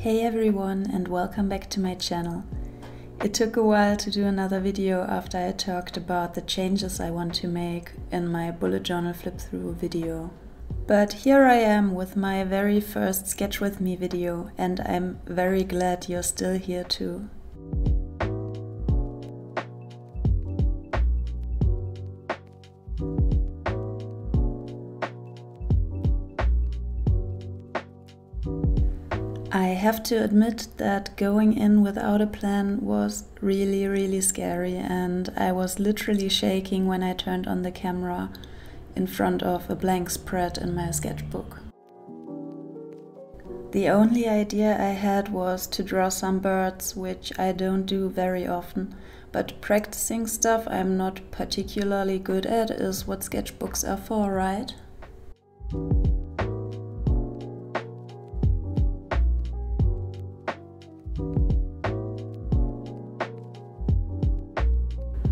Hey everyone, and welcome back to my channel. It took a while to do another video after I talked about the changes I want to make in my bullet journal flip through video. But here I am with my very first Sketch With Me video, and I'm very glad you're still here too. I have to admit that going in without a plan was really scary, and I was literally shaking when I turned on the camera in front of a blank spread in my sketchbook. The only idea I had was to draw some birds, which I don't do very often, but practicing stuff I'm not particularly good at is what sketchbooks are for, right?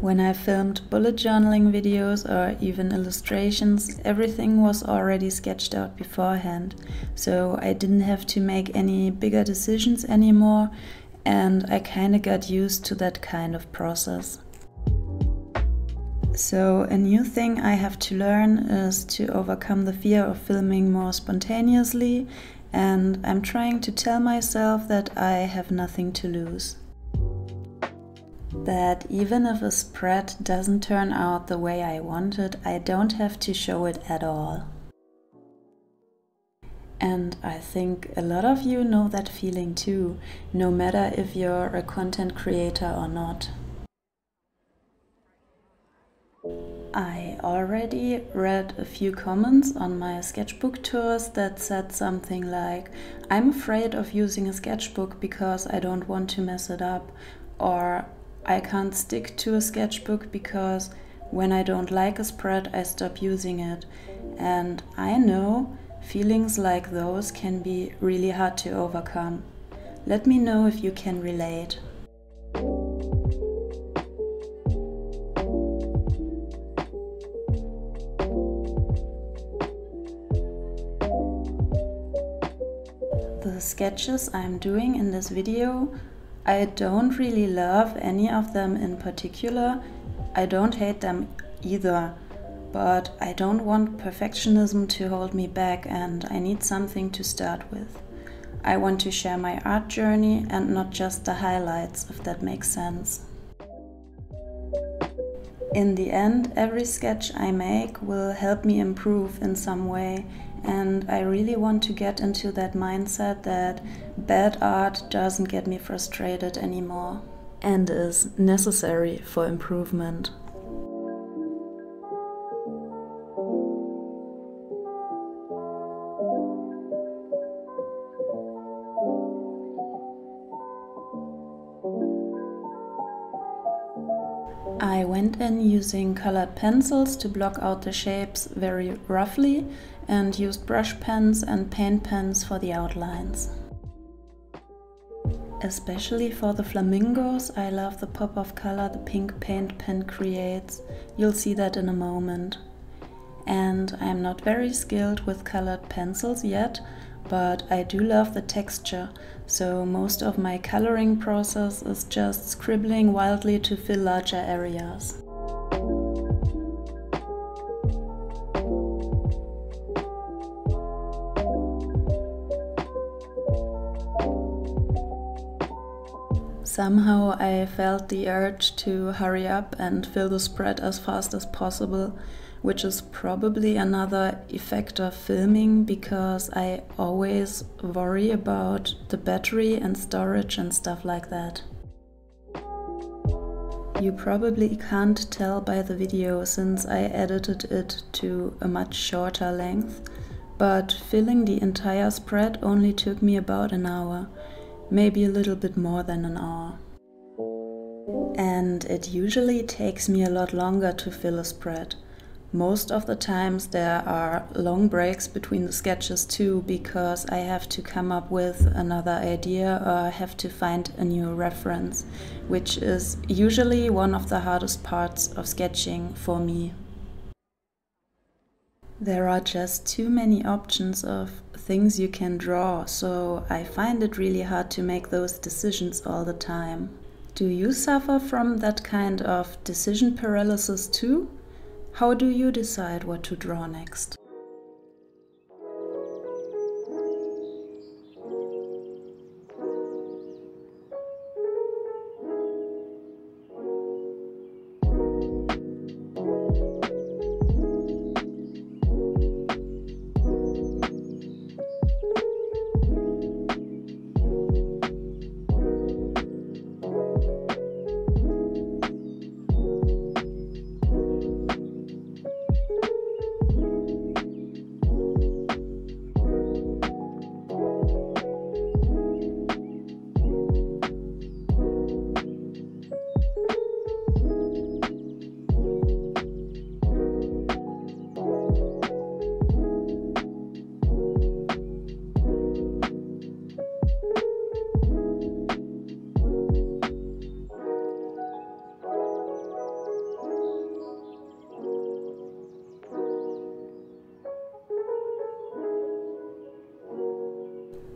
When I filmed bullet journaling videos or even illustrations, everything was already sketched out beforehand, so I didn't have to make any bigger decisions anymore, and I kinda got used to that kind of process. So a new thing I have to learn is to overcome the fear of filming more spontaneously, and I'm trying to tell myself that I have nothing to lose. That even if a spread doesn't turn out the way I want it, I don't have to show it at all. And I think a lot of you know that feeling too, no matter if you're a content creator or not. I already read a few comments on my sketchbook tours that said something like, "I'm afraid of using a sketchbook because I don't want to mess it up," or "I can't stick to a sketchbook because when I don't like a spread, I stop using it." And I know feelings like those can be really hard to overcome. Let me know if you can relate. The sketches I'm doing in this video, I don't really love any of them in particular. I don't hate them either, but I don't want perfectionism to hold me back, and I need something to start with. I want to share my art journey and not just the highlights, if that makes sense. In the end, every sketch I make will help me improve in some way, and I really want to get into that mindset that bad art doesn't get me frustrated anymore and is necessary for improvement. I went in using colored pencils to block out the shapes very roughly, and used brush pens and paint pens for the outlines. Especially for the flamingos, I love the pop of color the pink paint pen creates. You'll see that in a moment. And I'm not very skilled with colored pencils yet, but I do love the texture, so most of my coloring process is just scribbling wildly to fill larger areas. Somehow I felt the urge to hurry up and fill the spread as fast as possible, which is probably another effect of filming, because I always worry about the battery and storage and stuff like that. You probably can't tell by the video, since I edited it to a much shorter length, but filling the entire spread only took me about an hour. Maybe a little bit more than an hour. And it usually takes me a lot longer to fill a spread. Most of the times there are long breaks between the sketches too, because I have to come up with another idea or have to find a new reference, which is usually one of the hardest parts of sketching for me. There are just too many options of things you can draw, so I find it really hard to make those decisions all the time. Do you suffer from that kind of decision paralysis too? How do you decide what to draw next?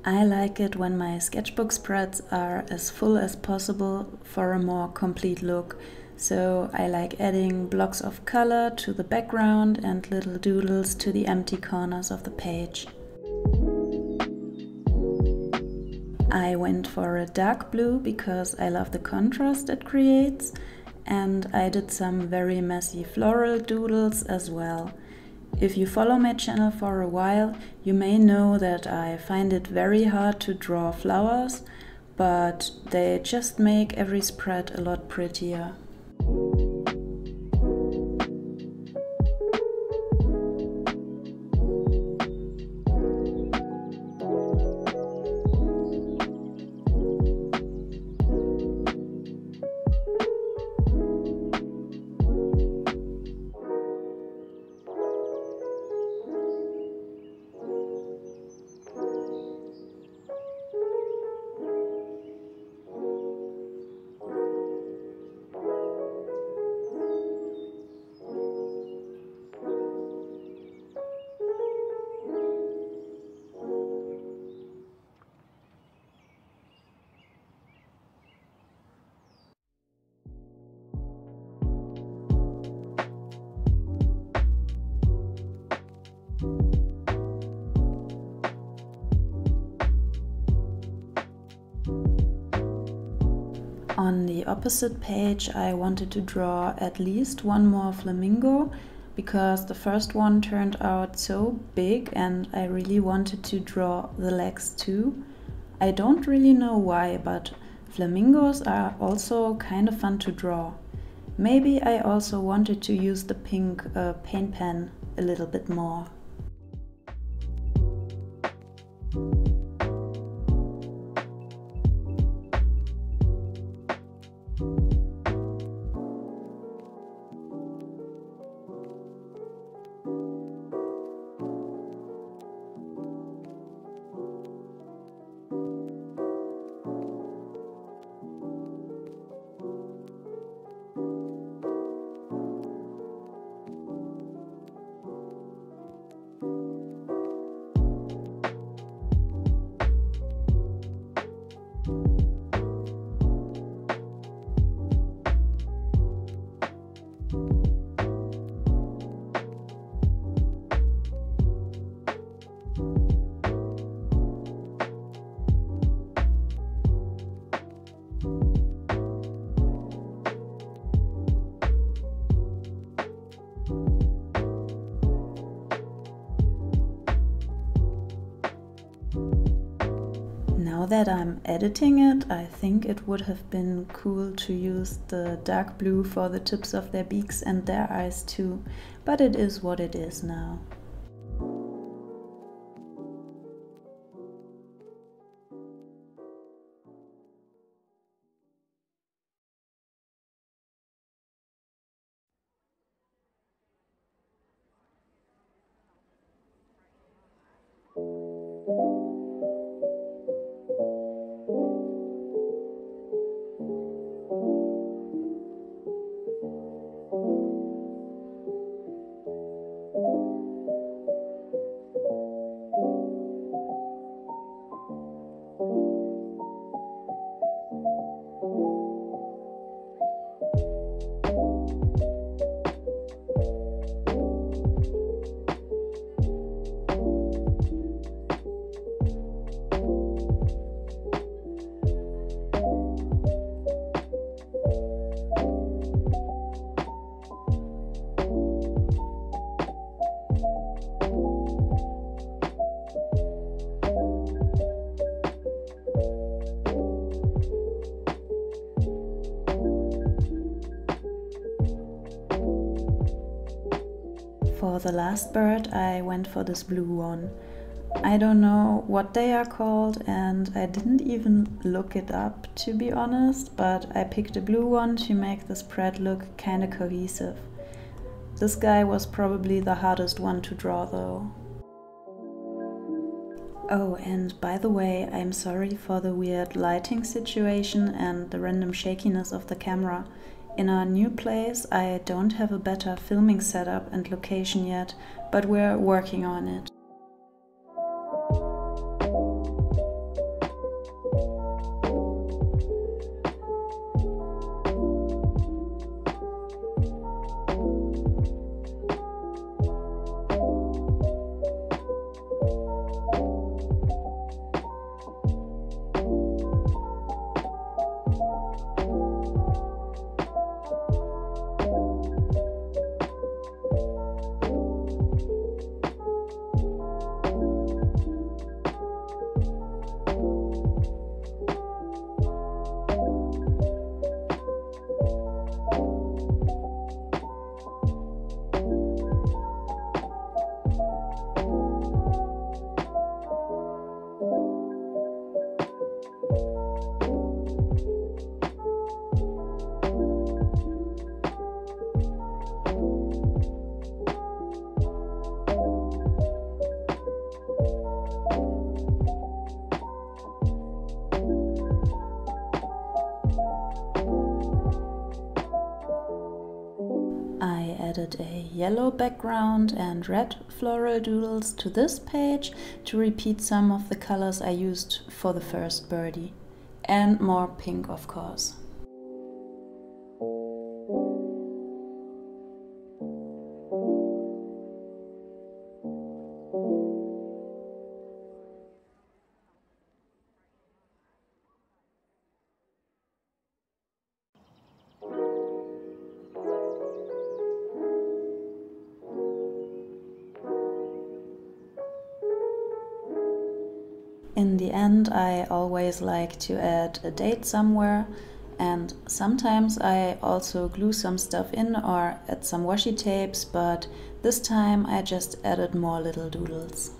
I like it when my sketchbook spreads are as full as possible for a more complete look. So I like adding blocks of color to the background and little doodles to the empty corners of the page. I went for a dark blue because I love the contrast it creates, and I did some very messy floral doodles as well. If you follow my channel for a while, you may know that I find it very hard to draw flowers, but they just make every spread a lot prettier. On the opposite page, I wanted to draw at least one more flamingo because the first one turned out so big and I really wanted to draw the legs too. I don't really know why, but flamingos are also kind of fun to draw. Maybe I also wanted to use the pink paint pen a little bit more. Now that I'm editing it, I think it would have been cool to use the dark blue for the tips of their beaks and their eyes too, but it is what it is now. the last bird, I went for this blue one. I don't know what they are called and I didn't even look it up, to be honest, but I picked a blue one to make the spread look kinda cohesive. This guy was probably the hardest one to draw though. Oh, and by the way, I'm sorry for the weird lighting situation and the random shakiness of the camera. In our new place, I don't have a better filming setup and location yet, but we're working on it. A yellow background and red floral doodles to this page to repeat some of the colors I used for the first birdie. And more pink, of course. In the end, I always like to add a date somewhere, and sometimes I also glue some stuff in or add some washi tapes, but this time I just added more little doodles.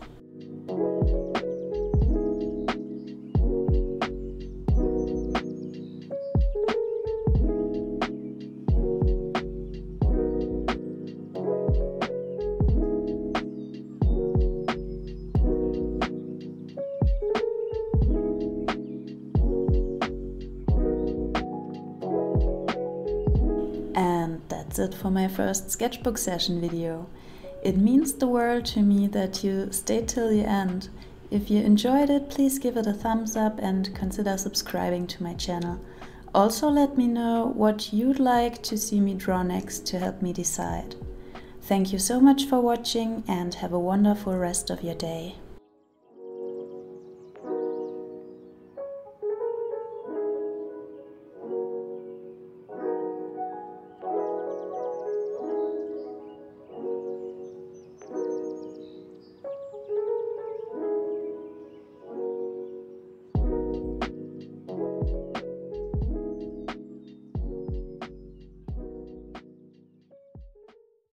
That's it for my first sketchbook session video. It means the world to me that you stayed till the end. If you enjoyed it, please give it a thumbs up and consider subscribing to my channel. Also let me know what you'd like to see me draw next to help me decide. Thank you so much for watching and have a wonderful rest of your day.